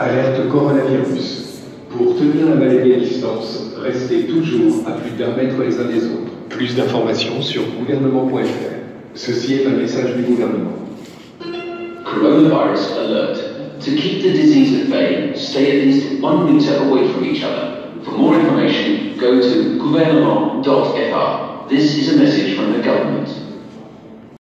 Alerte coronavirus. Pour tenir la maladie à distance, restez toujours à plus d'un mètre les uns des autres. Plus d'informations sur gouvernement.fr. Ceci est un message du gouvernement. Coronavirus alert. To keep the disease at bay, stay at least 1 meter away from each other. For more information, go to gouvernement.fr. This is a message from the government.